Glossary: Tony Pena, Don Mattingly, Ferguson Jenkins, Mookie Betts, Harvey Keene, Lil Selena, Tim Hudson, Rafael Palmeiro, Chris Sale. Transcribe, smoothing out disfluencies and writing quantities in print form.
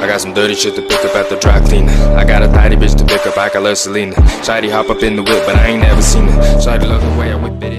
I got some dirty shit to pick up at the dry cleaner. I got a tidy bitch to pick up, I got Lil Selena. Shawty hop up in the whip, but I ain't never seen her. Shawty love the way I whip it.